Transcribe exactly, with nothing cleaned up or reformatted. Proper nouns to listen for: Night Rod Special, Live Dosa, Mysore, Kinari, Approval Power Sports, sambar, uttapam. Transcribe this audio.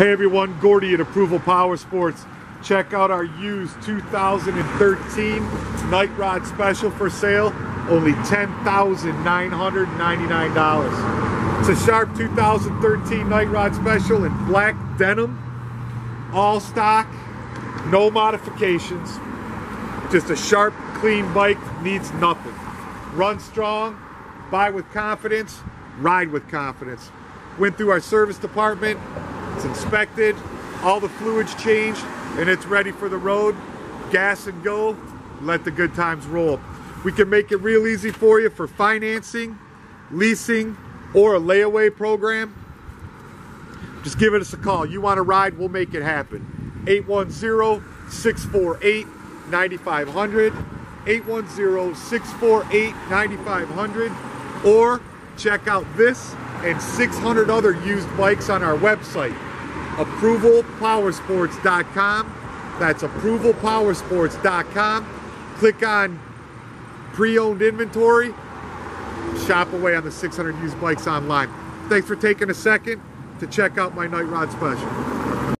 Hey everyone, Gordy at Approval Power Sports. Check out our used two thousand thirteen Night Rod Special for sale, only ten thousand nine hundred ninety-nine dollars. It's a sharp two thousand thirteen Night Rod Special in black denim, all stock, no modifications. Just a sharp, clean bike, needs nothing. Run strong, buy with confidence, ride with confidence. Went through our service department, it's inspected, all the fluids changed, and it's ready for the road. Gas and go, let the good times roll. We can make it real easy for you for financing, leasing, or a layaway program. Just give us a call. You want to ride, we'll make it happen. eight one zero, six four eight, nine five zero zero, eight one zero, six four eight, nine five zero zero, or check out this and six hundred other used bikes on our website, approval power sports dot com. That's approval power sports dot com. Click on pre-owned inventory, shop away on the six hundred used bikes online. Thanks for taking a second to check out my Night Rod Special.